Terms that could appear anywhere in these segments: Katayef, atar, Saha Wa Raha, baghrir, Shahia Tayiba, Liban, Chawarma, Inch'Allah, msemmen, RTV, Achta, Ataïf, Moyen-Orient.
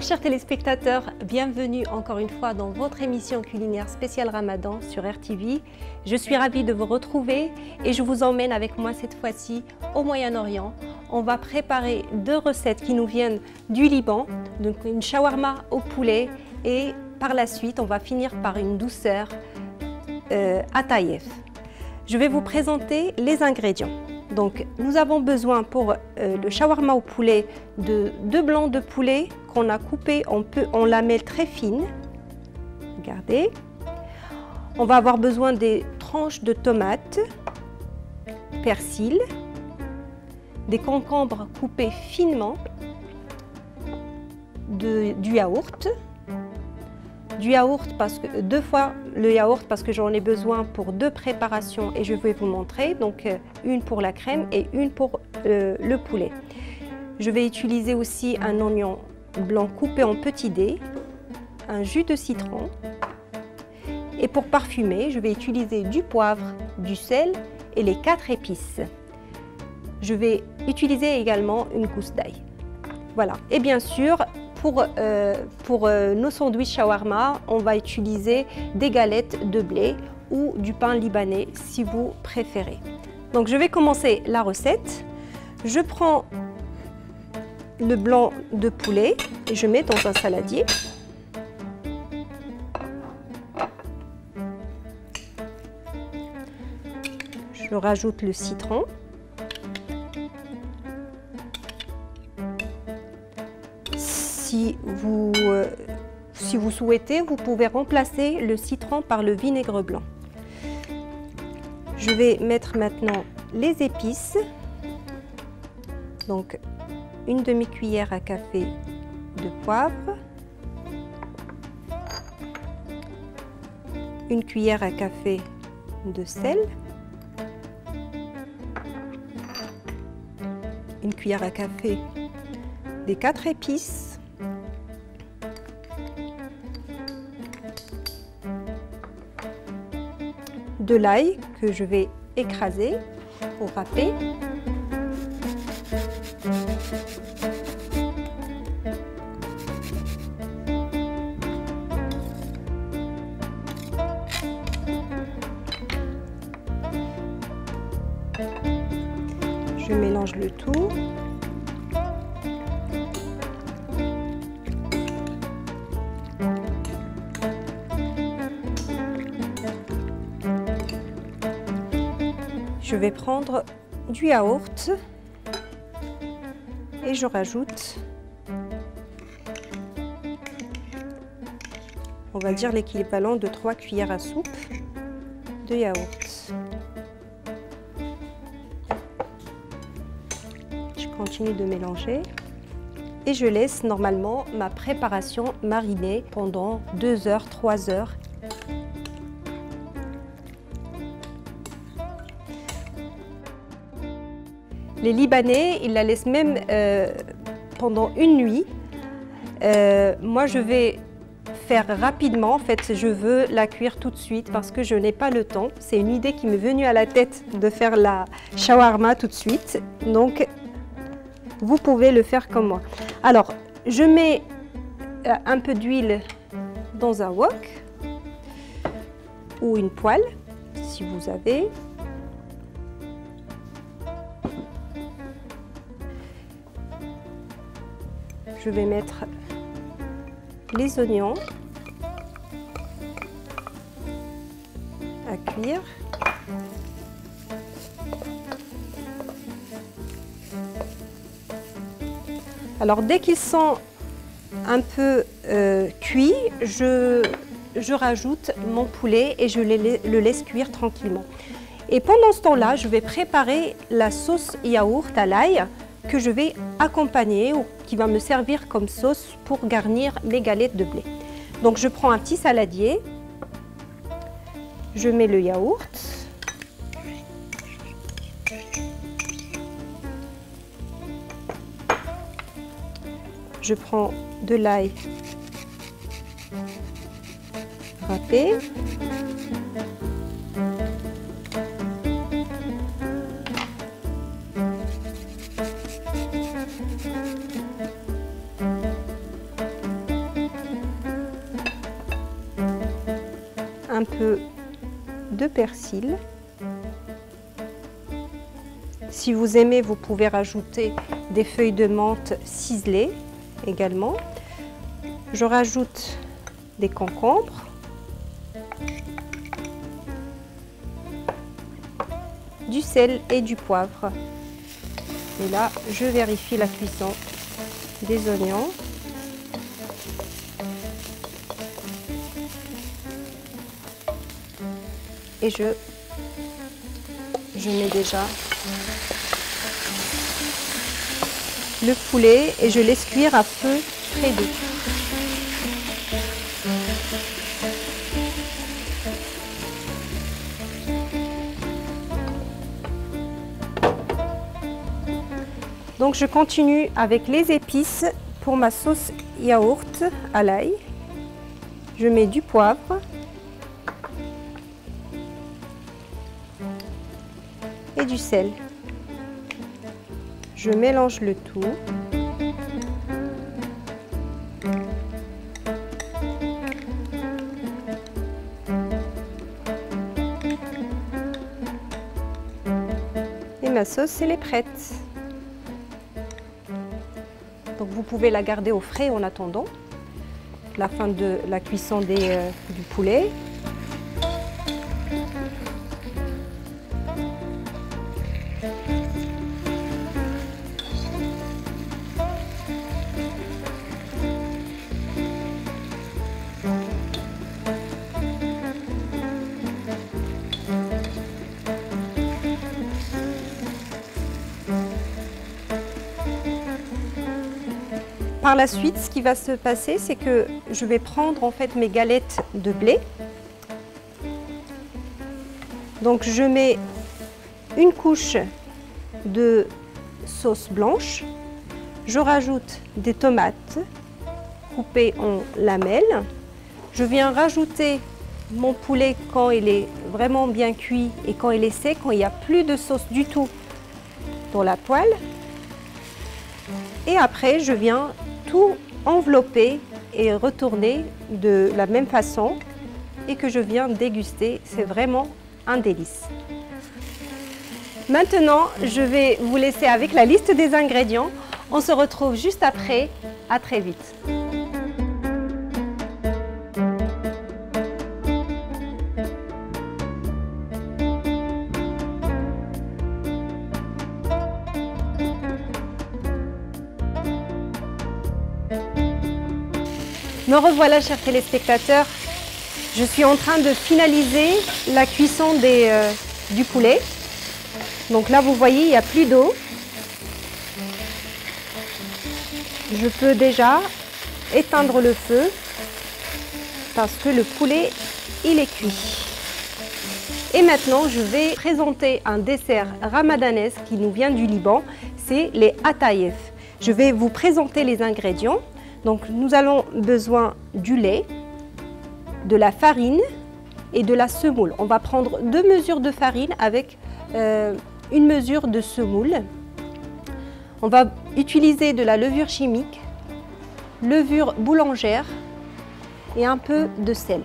Bonjour chers téléspectateurs, bienvenue encore une fois dans votre émission culinaire spéciale Ramadan sur RTV. Je suis ravie de vous retrouver et je vous emmène avec moi cette fois-ci au Moyen-Orient. On va préparer deux recettes qui nous viennent du Liban, donc une chawarma au poulet et par la suite on va finir par une douceur Ataïf. Je vais vous présenter les ingrédients. Donc, nous avons besoin pour le shawarma au poulet de deux blancs de poulet qu'on a coupés en lamelles très fines. Regardez. On va avoir besoin des tranches de tomates, persil, des concombres coupés finement, du yaourt. Du yaourt parce que deux fois le yaourt parce que j'en ai besoin pour deux préparations et je vais vous montrer, donc une pour la crème et une pour le poulet. Je vais utiliser aussi un oignon blanc coupé en petits dés, un jus de citron et pour parfumer je vais utiliser du poivre, du sel et les 4 épices. Je vais utiliser également une gousse d'ail. Voilà, et bien sûr Pour nos sandwichs shawarma, on va utiliser des galettes de blé ou du pain libanais si vous préférez. Donc je vais commencer la recette. Je prends le blanc de poulet et je mets dans un saladier. Je rajoute le citron. Si vous souhaitez, vous pouvez remplacer le citron par le vinaigre blanc. Je vais mettre maintenant les épices. Donc, une demi-cuillère à café de poivre, une cuillère à café de sel, une cuillère à café des 4 épices, de l'ail que je vais écraser ou râper, je mélange le tout. Je vais prendre du yaourt et je rajoute, on va dire l'équivalent de 3 cuillères à soupe de yaourt. Je continue de mélanger et je laisse normalement ma préparation mariner pendant 2 heures, 3 heures. Les Libanais, ils la laissent même pendant une nuit. Moi, je vais faire rapidement. En fait, je veux la cuire tout de suite parce que je n'ai pas le temps. C'est une idée qui m'est venue à la tête de faire la shawarma tout de suite. Donc, vous pouvez le faire comme moi. Alors, je mets un peu d'huile dans un wok ou une poêle, si vous avez. Je vais mettre les oignons à cuire. Alors dès qu'ils sont un peu cuits, je rajoute mon poulet et je le laisse cuire tranquillement. Et pendant ce temps-là, je vais préparer la sauce yaourt à l'ail que je vais accompagner ou qui va me servir comme sauce pour garnir les galettes de blé. Donc je prends un petit saladier, je mets le yaourt, je prends de l'ail râpé, un peu de persil. Si vous aimez, vous pouvez rajouter des feuilles de menthe ciselées également. Je rajoute des concombres, du sel et du poivre. Et là, je vérifie la cuisson des oignons. Et je mets déjà le poulet et je laisse cuire à feu très doux. Donc je continue avec les épices pour ma sauce yaourt à l'ail. Je mets du poivre et du sel. Je mélange le tout. Et ma sauce, elle est prête. Donc vous pouvez la garder au frais en attendant la fin de la cuisson du poulet. Par la suite, ce qui va se passer, c'est que je vais prendre en fait mes galettes de blé. Donc je mets une couche de sauce blanche. Je rajoute des tomates coupées en lamelles. Je viens rajouter mon poulet quand il est vraiment bien cuit et quand il est sec, quand il n'y a plus de sauce du tout dans la poêle. Et après, je viens tout envelopper et retourner de la même façon et que je viens déguster. C'est vraiment un délice. Maintenant, je vais vous laisser avec la liste des ingrédients. On se retrouve juste après. À très vite. Me revoilà, chers téléspectateurs, je suis en train de finaliser la cuisson du poulet. Donc là, vous voyez, il n'y a plus d'eau. Je peux déjà éteindre le feu parce que le poulet, il est cuit. Et maintenant, je vais présenter un dessert ramadanesque qui nous vient du Liban, c'est les Ataïf. Je vais vous présenter les ingrédients. Donc nous allons besoin du lait, de la farine et de la semoule. On va prendre 2 mesures de farine avec 1 mesure de semoule. On va utiliser de la levure chimique, levure boulangère et un peu de sel.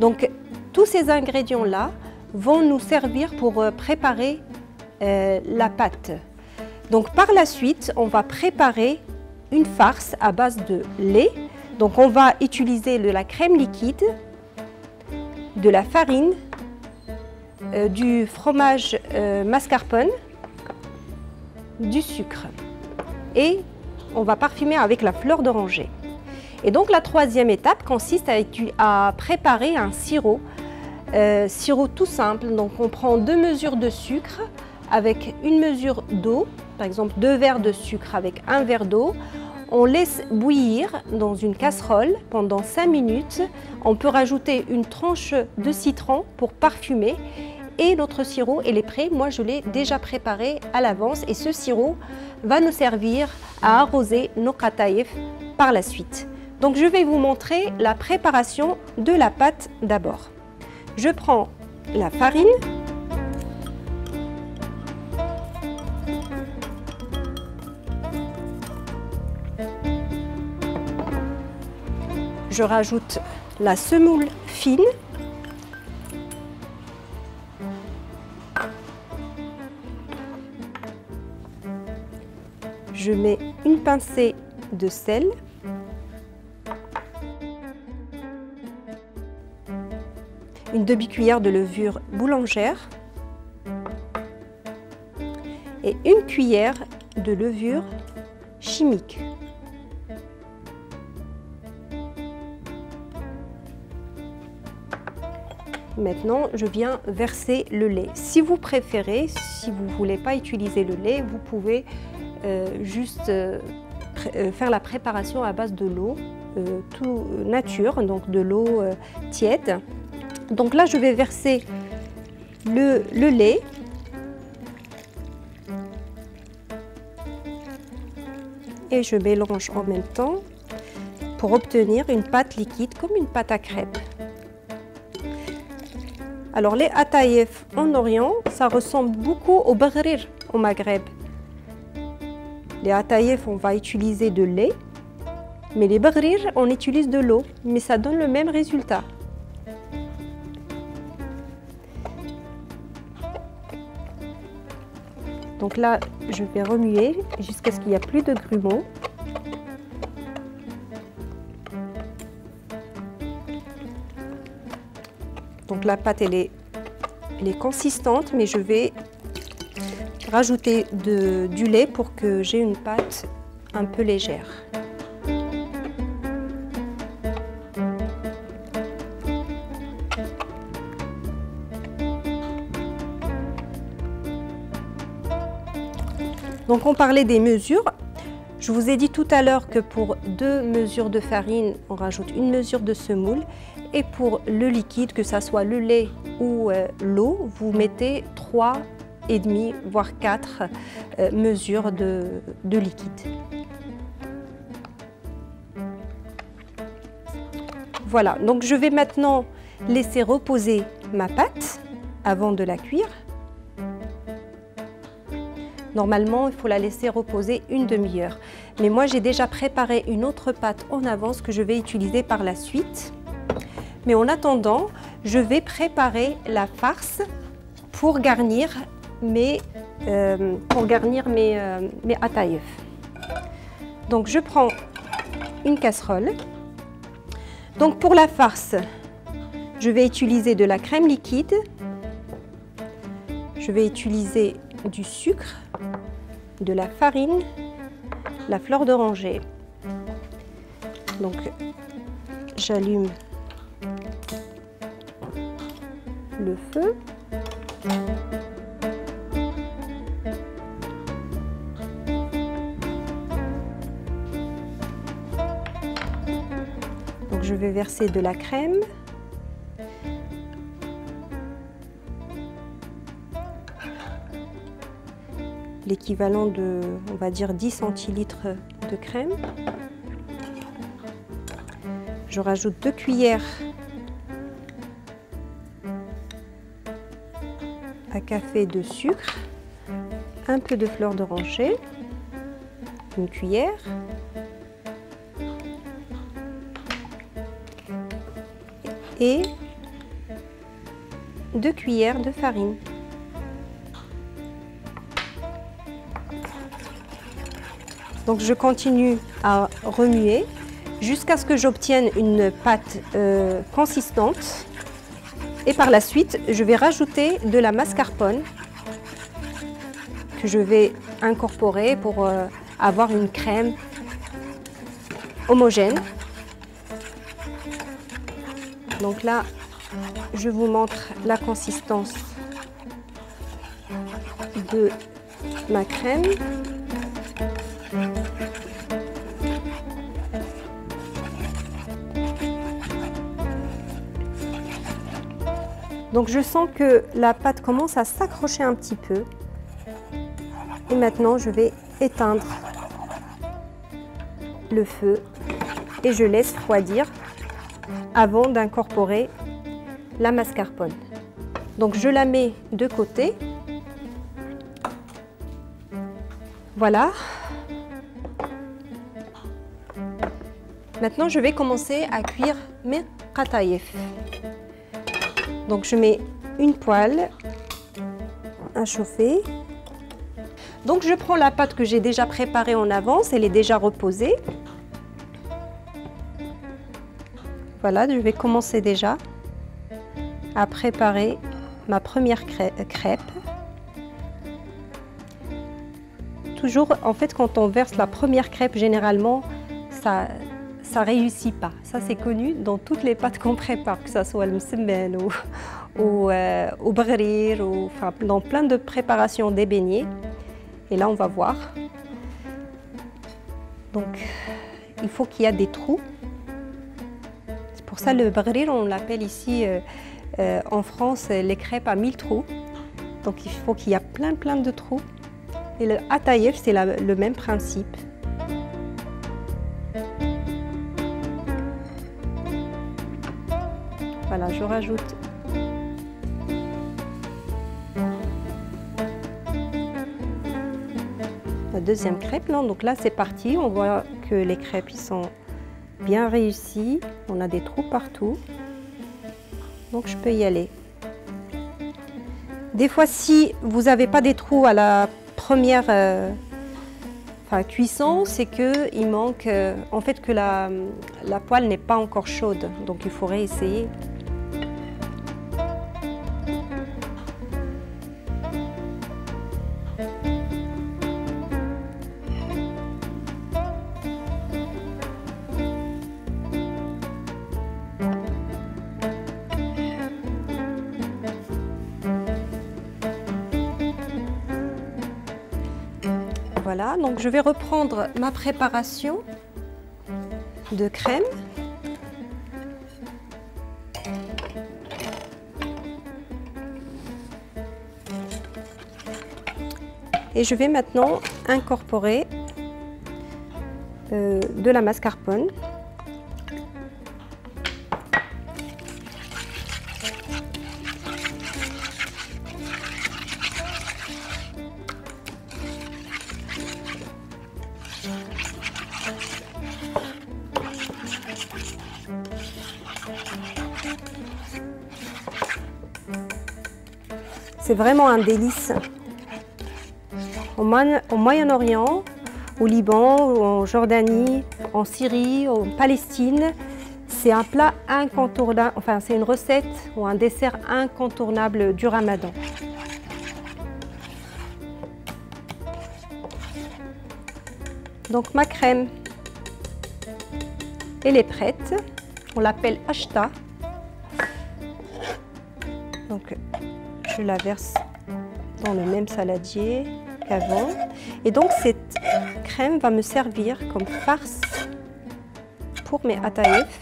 Donc tous ces ingrédients-là vont nous servir pour préparer la pâte. Donc par la suite, on va préparer une farce à base de lait. Donc on va utiliser de la crème liquide, de la farine, du fromage mascarpone, du sucre et on va parfumer avec la fleur d'oranger. Et donc la troisième étape consiste à préparer un sirop, sirop tout simple. Donc on prend 2 mesures de sucre avec 1 mesure d'eau. Par exemple, 2 verres de sucre avec 1 verre d'eau. On laisse bouillir dans une casserole pendant 5 minutes. On peut rajouter une tranche de citron pour parfumer. Et notre sirop, il est prêt. Moi, je l'ai déjà préparé à l'avance. Et ce sirop va nous servir à arroser nos katayef par la suite. Donc, je vais vous montrer la préparation de la pâte d'abord. Je prends la farine. Je rajoute la semoule fine, je mets une pincée de sel, une demi-cuillère de levure boulangère et une cuillère de levure chimique. Maintenant, je viens verser le lait. Si vous préférez, si vous ne voulez pas utiliser le lait, vous pouvez juste faire la préparation à base de l'eau tout nature, donc de l'eau tiède. Donc là, je vais verser le lait. Et je mélange en même temps pour obtenir une pâte liquide comme une pâte à crêpes. Alors les Ataïf en Orient, ça ressemble beaucoup au baghrir au Maghreb. Les Ataïf, on va utiliser de lait, mais les baghrir, on utilise de l'eau, mais ça donne le même résultat. Donc là, je vais remuer jusqu'à ce qu'il n'y a plus de grumeaux. Donc la pâte, elle est consistante, mais je vais rajouter du lait pour que j'ai une pâte un peu légère. Donc on parlait des mesures, je vous ai dit tout à l'heure que pour 2 mesures de farine, on rajoute 1 mesure de semoule et pour le liquide, que ça soit le lait ou l'eau, vous mettez 3,5 voire 4 mesures de liquide. Voilà, donc je vais maintenant laisser reposer ma pâte avant de la cuire. Normalement, il faut la laisser reposer une demi-heure. Mais moi, j'ai déjà préparé une autre pâte en avance que je vais utiliser par la suite. Mais en attendant, je vais préparer la farce pour garnir mes ataïf. Donc, je prends une casserole. Donc, pour la farce, je vais utiliser de la crème liquide. Je vais utiliser du sucre, de la farine, la fleur d'oranger. Donc j'allume le feu. Donc je vais verser de la crème. L'équivalent de, on va dire, 10 centilitres de crème. Je rajoute 2 cuillères à café de sucre, un peu de fleur d'oranger, 1 cuillère et 2 cuillères de farine. Donc je continue à remuer jusqu'à ce que j'obtienne une pâte consistante. Et par la suite, je vais rajouter de la mascarpone que je vais incorporer pour avoir une crème homogène. Donc là, je vous montre la consistance de ma crème. Donc je sens que la pâte commence à s'accrocher un petit peu. Et maintenant, je vais éteindre le feu et je laisse refroidir avant d'incorporer la mascarpone. Donc je la mets de côté. Voilà. Maintenant, je vais commencer à cuire mes Katayef. Donc je mets une poêle à chauffer. Donc je prends la pâte que j'ai déjà préparée en avance, elle est déjà reposée. Voilà, je vais commencer déjà à préparer ma première crêpe. Toujours, en fait, quand on verse la première crêpe, généralement, ça réussit pas. Ça, c'est connu dans toutes les pâtes qu'on prépare, que ce soit le msemmen ou baghrir, ou enfin, dans plein de préparations des beignets. Et là, on va voir. Donc, il faut qu'il y ait des trous. C'est pour ça le baghrir, on l'appelle ici en France les crêpes à 1000 trous. Donc, il faut qu'il y ait plein de trous. Et le Ataïf, c'est le même principe. Voilà, je rajoute la deuxième crêpe. Non, donc là, c'est parti. On voit que les crêpes ils sont bien réussies. On a des trous partout. Donc, je peux y aller. Des fois, si vous n'avez pas des trous à la première cuisson, c'est qu'il manque en fait que la poêle n'est pas encore chaude, donc il faut réessayer. Voilà, donc je vais reprendre ma préparation de crème. Et je vais maintenant incorporer de la mascarpone. C'est vraiment un délice. Au Moyen-Orient, au Liban, en Jordanie, en Syrie, en Palestine, c'est un plat incontournable, enfin c'est une recette ou un dessert incontournable du Ramadan. Donc ma crème, elle est prête. On l'appelle Achta. Donc, je la verse dans le même saladier qu'avant. Et donc, cette crème va me servir comme farce pour mes ataïf.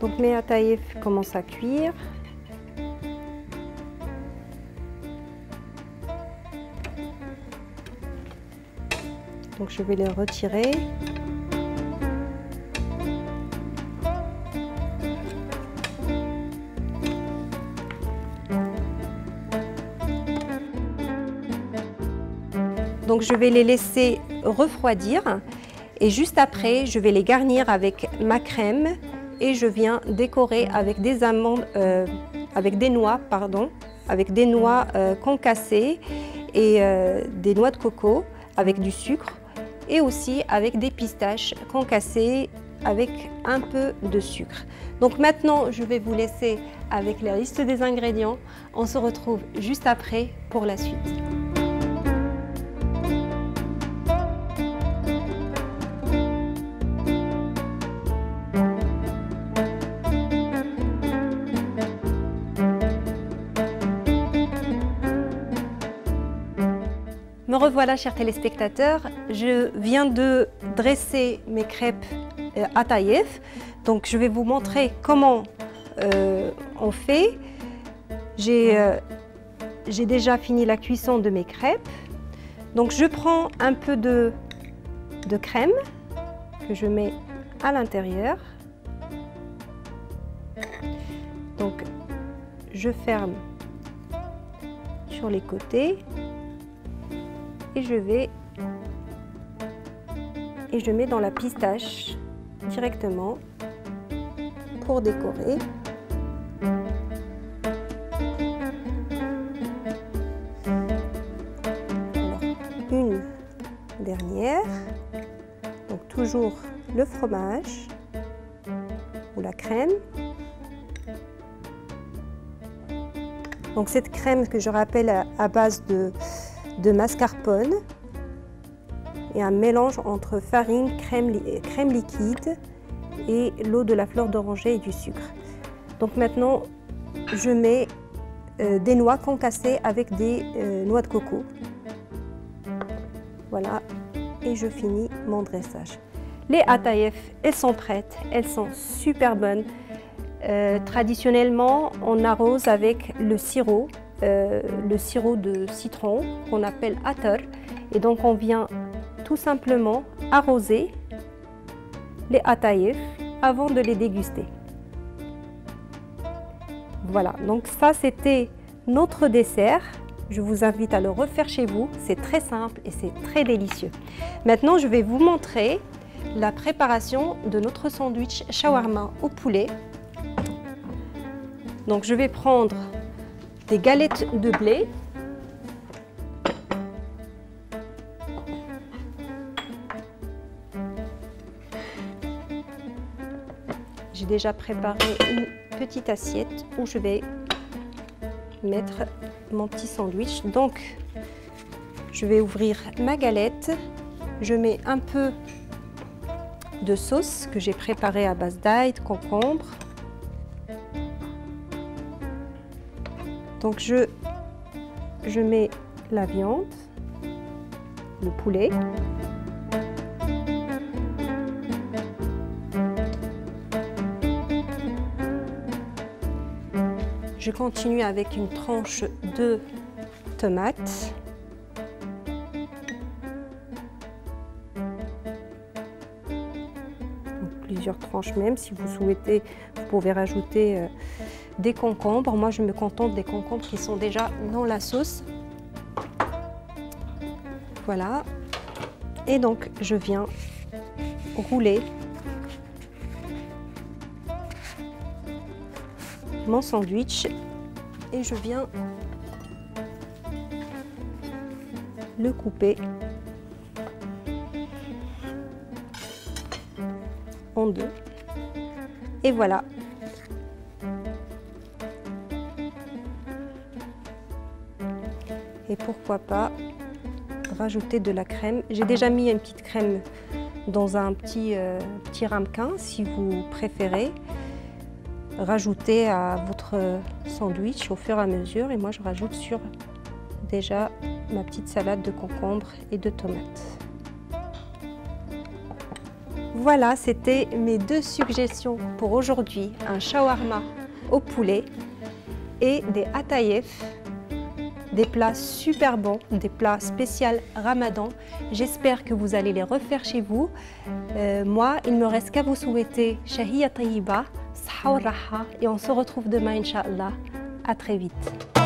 Donc, mes ataïf commencent à cuire. Donc je vais les retirer. Donc je vais les laisser refroidir et juste après je vais les garnir avec ma crème et je viens décorer avec des amandes, avec des noix concassées et des noix de coco avec du sucre. Et aussi avec des pistaches concassées avec un peu de sucre. Donc maintenant, je vais vous laisser avec la liste des ingrédients. On se retrouve juste après pour la suite. Me revoilà, chers téléspectateurs, je viens de dresser mes crêpes Ataïf. Donc je vais vous montrer comment on fait. J'ai déjà fini la cuisson de mes crêpes. Donc je prends un peu de crème que je mets à l'intérieur. Donc je ferme sur les côtés et je mets dans la pistache directement pour décorer. Alors, une dernière, donc toujours le fromage ou la crème. Donc cette crème que je rappelle à base de mascarpone et un mélange entre farine, crème liquide et l'eau de la fleur d'oranger et du sucre. Donc maintenant, je mets des noix concassées avec des noix de coco. Voilà, et je finis mon dressage. Les Ataïf, elles sont prêtes, elles sont super bonnes. Traditionnellement, on arrose avec le sirop de citron qu'on appelle atar. Et donc, on vient tout simplement arroser les ataïf avant de les déguster. Voilà, donc ça, c'était notre dessert. Je vous invite à le refaire chez vous. C'est très simple et c'est très délicieux. Maintenant, je vais vous montrer la préparation de notre sandwich shawarma au poulet. Donc je vais prendre des galettes de blé. J'ai déjà préparé une petite assiette où je vais mettre mon petit sandwich. Donc je vais ouvrir ma galette. Je mets un peu de sauce que j'ai préparée à base d'ail, de concombre. Donc je mets la viande, le poulet. Je continue avec une tranche de tomates. Donc plusieurs tranches même, si vous souhaitez, vous pouvez rajouter des concombres. Moi, je me contente des concombres qui sont déjà dans la sauce. Voilà. Et donc, je viens rouler mon sandwich et je viens le couper en deux. Et voilà. Et pourquoi pas rajouter de la crème. J'ai déjà mis une petite crème dans un petit ramequin, si vous préférez rajouter à votre sandwich au fur et à mesure. Et moi, je rajoute sur déjà ma petite salade de concombre et de tomates. Voilà, c'était mes deux suggestions pour aujourd'hui. Un shawarma au poulet et des ataïf. Des plats super bons, des plats spécial Ramadan. J'espère que vous allez les refaire chez vous. Moi, il ne me reste qu'à vous souhaiter Shahia Tayiba, Saha Wa Raha, et on se retrouve demain, Inch'Allah. À très vite.